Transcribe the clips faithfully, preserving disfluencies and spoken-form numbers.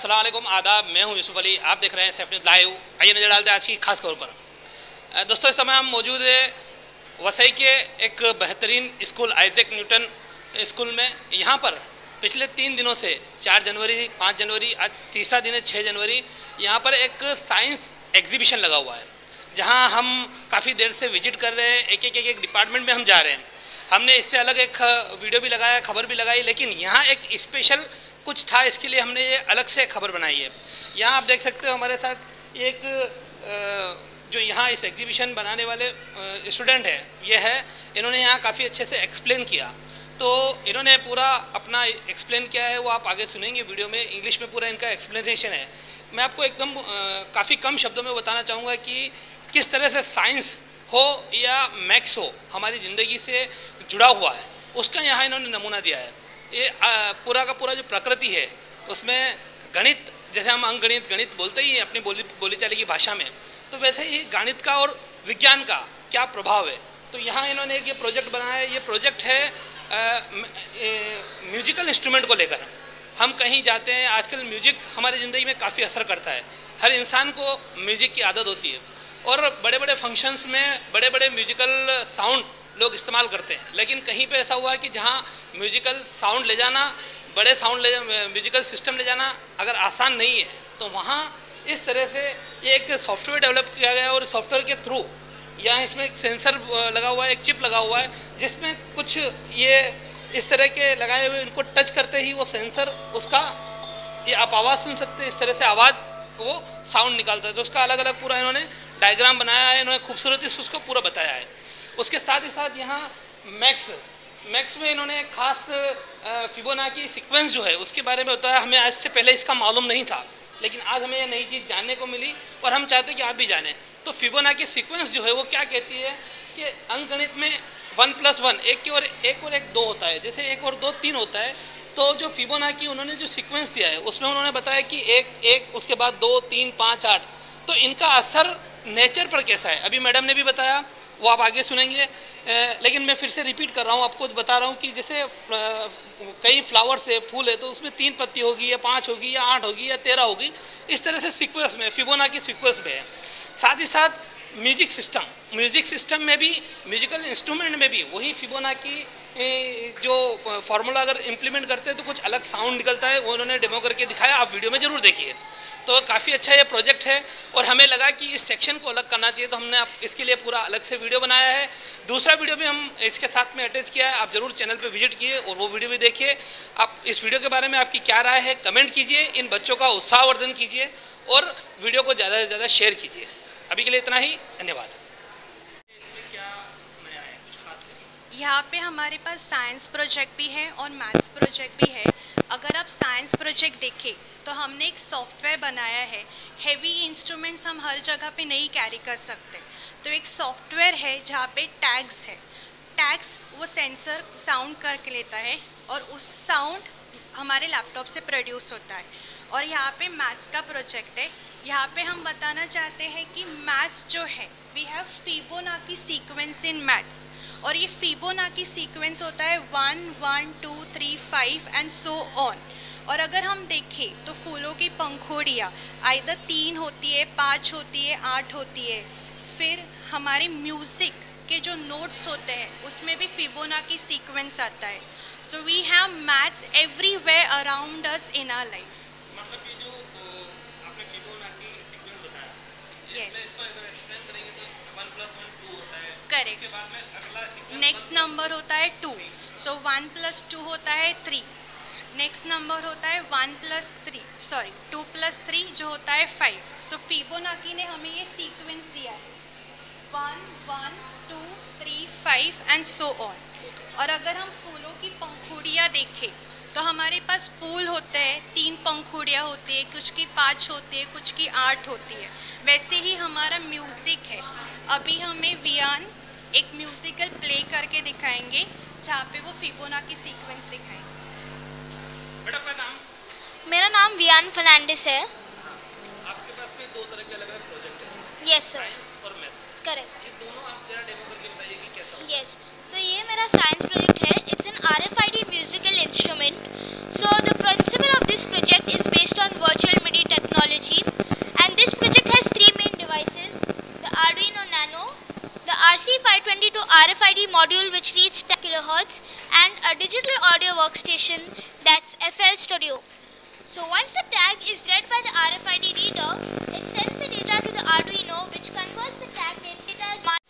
अस्सलाम वालेकुम, आदाब। मैं हूं यूसुफ अली, आप देख रहे हैं सैफ न्यूज़ लाइव। आइए नज़र डालते हैं आज की खास खबर पर। दोस्तों, इस समय हम मौजूद है वसई के एक बेहतरीन स्कूल आइजैक न्यूटन स्कूल में। यहाँ पर पिछले तीन दिनों से चार जनवरी, पाँच जनवरी, आज तीसरा दिन है छः जनवरी, यहाँ पर एक साइंस एग्जीबिशन लगा हुआ है जहाँ हम काफ़ी देर से विजिट कर रहे हैं। एक एक एक एक डिपार्टमेंट में हम जा रहे हैं। हमने इससे अलग एक वीडियो भी लगाया, खबर भी लगाई, लेकिन यहाँ एक स्पेशल कुछ था, इसके लिए हमने ये अलग से खबर बनाई है। यहाँ आप देख सकते हो हमारे साथ एक जो यहाँ इस एग्जीबिशन बनाने वाले स्टूडेंट है, ये है, इन्होंने यहाँ काफ़ी अच्छे से एक्सप्लेन किया। तो इन्होंने पूरा अपना एक्सप्लेन किया है, वो आप आगे सुनेंगे वीडियो में। इंग्लिश में पूरा इनका एक्सप्लेनेशन है। मैं आपको एकदम काफ़ी कम शब्दों में बताना चाहूँगा कि किस तरह से साइंस हो या मैथ्स हो हमारी ज़िंदगी से जुड़ा हुआ है, उसका यहाँ इन्होंने नमूना दिया है। ये पूरा का पूरा जो प्रकृति है उसमें गणित, जैसे हम अंकगणित गणित बोलते ही हैं अपनी बोली बोलीचाली की भाषा में, तो वैसे ही गणित का और विज्ञान का क्या प्रभाव है। तो यहाँ इन्होंने एक ये प्रोजेक्ट बनाया है। ये प्रोजेक्ट है म्यूजिकल इंस्ट्रूमेंट को लेकर। हम कहीं जाते हैं, आजकल म्यूजिक हमारी ज़िंदगी में काफ़ी असर करता है। हर इंसान को म्यूजिक की आदत होती है और बड़े बड़े फंक्शंस में बड़े बड़े म्यूजिकल साउंड लोग इस्तेमाल करते हैं। लेकिन कहीं पे ऐसा हुआ है कि जहाँ म्यूजिकल साउंड ले जाना, बड़े साउंड ले म्यूजिकल सिस्टम ले जाना अगर आसान नहीं है, तो वहाँ इस तरह से ये एक सॉफ्टवेयर डेवलप किया गया और सॉफ्टवेयर के थ्रू यहाँ इसमें एक सेंसर लगा हुआ है, एक चिप लगा हुआ है, जिसमें कुछ ये इस तरह के लगाए हुए, इनको टच करते ही वो सेंसर उसका, ये आप आवाज़ सुन सकते हैं, इस तरह से आवाज़ वो साउंड निकालता है। तो उसका अलग अलग पूरा इन्होंने डायग्राम बनाया है, इन्होंने खूबसूरती से उसको पूरा बताया है। उसके साथ ही साथ यहाँ मैक्स मैक्स में इन्होंने खास फिबोनाची सीक्वेंस जो है उसके बारे में बताया। हमें आज से पहले इसका मालूम नहीं था, लेकिन आज हमें यह नई चीज़ जानने को मिली और हम चाहते कि आप भी जानें। तो फिबोनाची सीक्वेंस जो है वो क्या कहती है कि अंकगणित में वन प्लस वन एक के और एक और एक दो होता है, जैसे एक और दो तीन होता है। तो जो फिबोनाची उन्होंने जो सीक्वेंस दिया है उसमें उन्होंने बताया कि एक एक, उसके बाद दो, तीन, पाँच, आठ। तो इनका असर नेचर पर कैसा है, अभी मैडम ने भी बताया, वो आप आगे सुनेंगे। लेकिन मैं फिर से रिपीट कर रहा हूँ, आपको बता रहा हूँ कि जैसे कई फ्लावर्स है, फूल है, तो उसमें तीन पत्ती होगी या पाँच होगी या आठ होगी या तेरह होगी, इस तरह से सीक्वेंस में फिबोनाची सीक्वेंस में है। साथ ही साथ म्यूजिक सिस्टम म्यूजिक सिस्टम में भी, म्यूजिकल इंस्ट्रूमेंट में भी वही फिबोनाची जो फार्मूला अगर इम्प्लीमेंट करते हैं तो कुछ अलग साउंड निकलता है, वो उन्होंने डेमो करके दिखाया। आप वीडियो में ज़रूर देखिए। तो काफ़ी अच्छा ये प्रोजेक्ट है और हमें लगा कि इस सेक्शन को अलग करना चाहिए, तो हमने आप इसके लिए पूरा अलग से वीडियो बनाया है। दूसरा वीडियो भी हम इसके साथ में अटैच किया है। आप ज़रूर चैनल पे विजिट किए और वो वीडियो भी देखिए। आप इस वीडियो के बारे में आपकी क्या राय है, कमेंट कीजिए, इन बच्चों का उत्साहवर्धन कीजिए और वीडियो को ज़्यादा से ज़्यादा शेयर कीजिए। अभी के लिए इतना ही, धन्यवाद। यहाँ पे हमारे पास साइंस प्रोजेक्ट भी है और मैथ्स प्रोजेक्ट भी है। अगर आप साइंस प्रोजेक्ट देखें तो हमने एक सॉफ्टवेयर बनाया है। हेवी इंस्ट्रूमेंट्स हम हर जगह पे नहीं कैरी कर सकते, तो एक सॉफ्टवेयर है जहाँ पे टैग्स है। टैग्स वो सेंसर साउंड करके लेता है और उस साउंड हमारे लैपटॉप से प्रोड्यूस होता है। और यहाँ पे मैथ्स का प्रोजेक्ट है। यहाँ पे हम बताना चाहते हैं कि मैथ्स जो है, we have Fibonacci sequence in maths, और ये फिबोनाची सीक्वेंस होता है one one two three five and so on. और अगर हम देखें तो फूलों की पंखुड़ियाँ आइदर तीन होती है, पाँच होती है, आठ होती है। फिर हमारे म्यूज़िक के जो नोट्स होते हैं उसमें भी फिबोनाची सीक्वेंस आता है। So we have maths everywhere around us in our life. मतलब ये जो आपने फिबोनाची सीक्वेंस बताया, यस, इसको अगर एक्सप्लेन करेंगे तो वन प्लस वन टू होता है, करेक्ट, उसके बाद में अगला सीक्वेंस नेक्स्ट नंबर होता है two, so one plus two होता है थ्री। नेक्स्ट नंबर होता है one plus three sorry two plus three जो होता है फाइव। सो फिबोनाची ने हमें ये सीक्वेंस दिया है one one two three five and so on. और अगर हम फूलों की पंखुड़ियाँ देखें तो हमारे पास फूल होते हैं, तीन पंखुड़ियाँ होती है, कुछ की पाँच होती है, कुछ की आठ होती है। वैसे ही हमारा म्यूज़िक है। अभी हमें वियान एक म्यूज़िकल प्ले करके दिखाएंगे जहाँ पे वो फिबोनाची सीक्वेंस दिखाएंगे। नाम? मेरा नाम वियान फर्नांडिस है। आपके पास में दो तरह के अलग-अलग प्रोजेक्ट हैं। Yes sir. साइंस और मैथ्स। करेक्ट। ये दोनों आप जरा डेमो करके बताइए कि कैसा होगा। यस। तो ये मेरा साइंस प्रोजेक्ट है। It's an R F I D musical instrument. So the principle of this project is based on virtual R F I D module which reads ten kilohertz and a digital audio workstation, that's F L Studio. So once the tag is read by the R F I D reader, it sends the data to the Arduino, which converts the tagged data as one,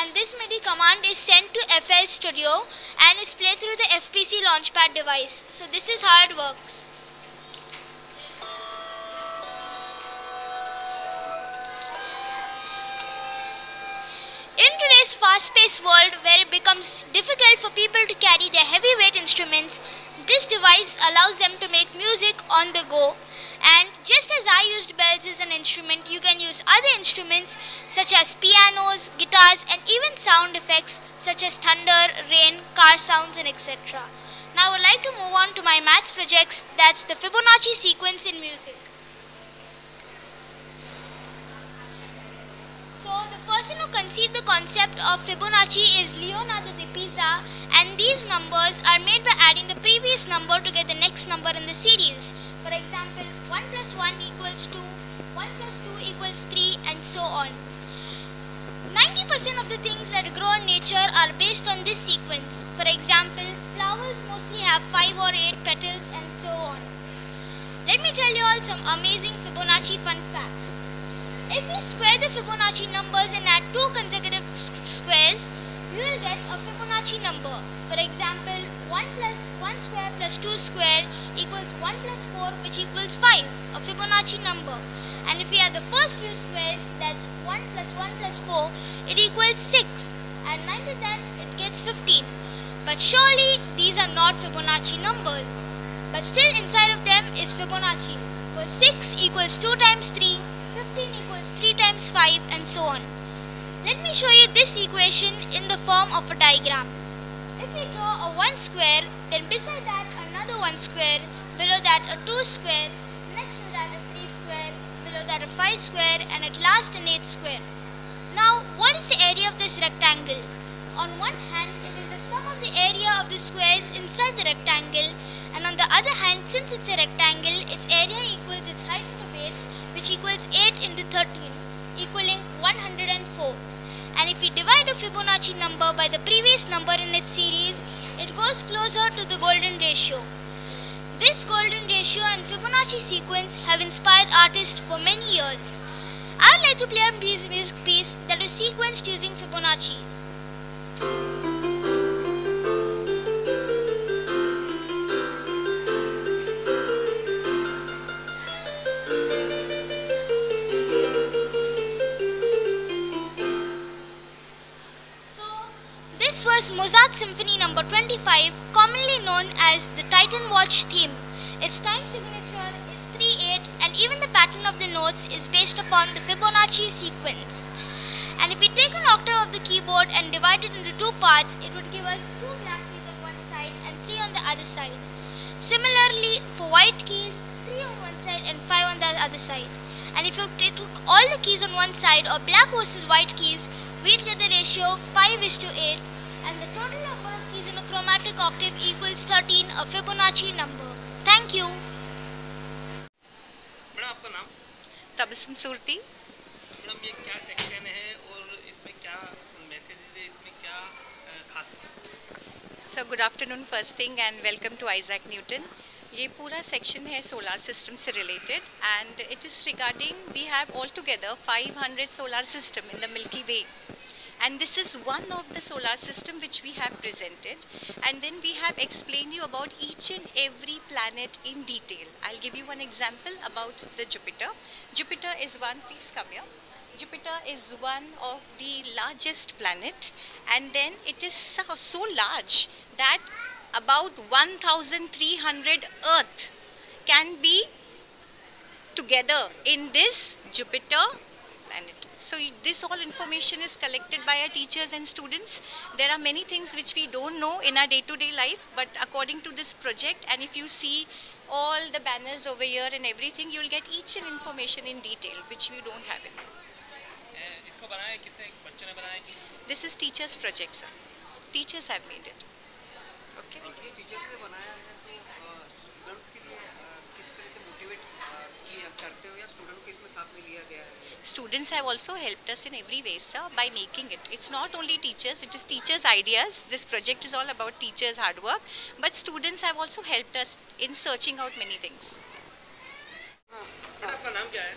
and this MIDI command is sent to F L Studio and is played through the F P C Launchpad device. So this is how it works. In today's fast-paced world, where it becomes difficult for people to carry their heavyweight instruments, this device allows them to make music on the go. And just as I used bells as an instrument, you can use other instruments such as pianos, guitars, and even sound effects such as thunder, rain, car sounds, and et cetera. Now I would like to move on to my maths projects, that's the Fibonacci sequence in music. So the person who conceived the concept of Fibonacci is Leonardo of Pisa, and these numbers are made by adding the previous number to get the next number in the series. For example, one plus one equals two, one plus two equals three, and so on. ninety percent of the things that grow in nature are based on this sequence. For example, flowers mostly have five or eight petals, and so on. Let me tell you all some amazing Fibonacci fun facts. If we square the Fibonacci numbers and add two consecutive squares, we will get a Fibonacci number. For example, one plus one square plus two square equals one plus four, which equals five, a Fibonacci number. And if we add the first few squares, that's one plus one plus four, it equals six. Add nine to that, it gets fifteen. But surely these are not Fibonacci numbers. But still inside of them is Fibonacci. For six equals two times three, fifteen equals three times five, and so on. Let me show you this equation in the form of a diagram. If we draw a one square, then beside that another one square, below that a two square, next to that a three square, below that a five square, and at last an eight square. Now, what is the area of this rectangle? On one hand, it is the sum of the area of the squares inside the rectangle, and on the other hand, since it's a rectangle, its area equals its height into base, which equals eight into thirteen, equaling one hundred four. And if we divide a Fibonacci number by the previous number in its series, it goes closer to the golden ratio. This golden ratio and Fibonacci sequence have inspired artists for many years. I would like to play a music piece that was sequenced using Fibonacci. This was Mozart Symphony number twenty-five, commonly known as the Titan Watch theme. Its time signature is three eight, and even the pattern of the notes is based upon the Fibonacci sequence. And if we take an octave of the keyboard and divide it into two parts, it would give us two black keys on one side and three on the other side. Similarly, for white keys, three on one side and five on the other side. And if you took all the keys on one side, or black versus white keys, we'd get the ratio five is to eight. And the total number of keys in a chromatic octave equals thirteen, a Fibonacci number. Thank you. Madam आपका नाम? तबिस्म Surti. Madam ये क्या section है और इसमें क्या messages हैं, इसमें क्या खास है? So good afternoon first thing and welcome to Isaac Newton. ये पूरा सेक्शन है सोलर सिस्टम से related and it is regarding we have altogether five hundred solar system in the Milky Way. And this is one of the solar system which we have presented, and then we have explained you about each and every planet in detail. I'll give you one example about the Jupiter. Jupiter is one, please come here. Jupiter is one of the largest planet, and then it is so, so large that about one thousand three hundred Earth can be together in this Jupiter planet. So this all information is collected by our teachers and students. There are many things which we don't know in our day-to-day life, but according to this project, and if you see all the banners over here and everything, you'll get each and information in detail, which we don't have in. This is teachers' project, sir. Teachers have made it. Okay. Students के लिए किस तरह से motivate किया करते हो या student को इसमें साथ में लिया गया है? Students have also helped us in every way sir by making it. It's not only teachers, it is teachers ideas. This project is all about teachers hard work, but students have also helped us in searching out many things. आपका नाम क्या है?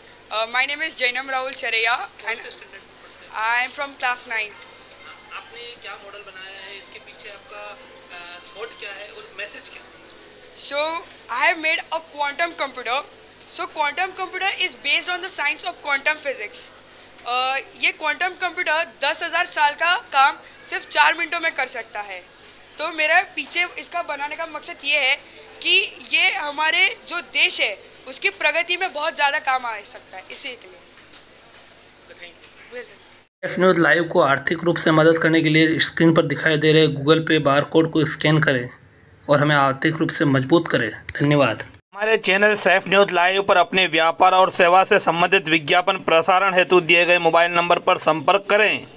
My name is Jainam Rahul Chareya and I am from class ninth. आपने क्या model बनाया है, इसके पीछे आपका थॉट क्या है और मैसेज क्या है? So I have made a quantum computer. So quantum computer is based on the science of quantum physics. ये क्वांटम कंप्यूटर दस हज़ार साल का काम सिर्फ चार मिनटों में कर सकता है. तो मेरा पीछे इसका बनाने का मकसद ये है कि ये हमारे जो देश है उसकी प्रगति में बहुत ज़्यादा काम आ सकता है. इसी के लिए एफ न्यूज़ लाइव को आर्थिक रूप से मदद करने के लिए स्क्रीन पर दिखाई दे रहे गूगल पे बार कोड को स्कैन करें और हमें आर्थिक रूप से मजबूत करें. धन्यवाद. हमारे चैनल सैफ न्यूज़ लाइव पर अपने व्यापार और सेवा से संबंधित विज्ञापन प्रसारण हेतु दिए गए मोबाइल नंबर पर संपर्क करें.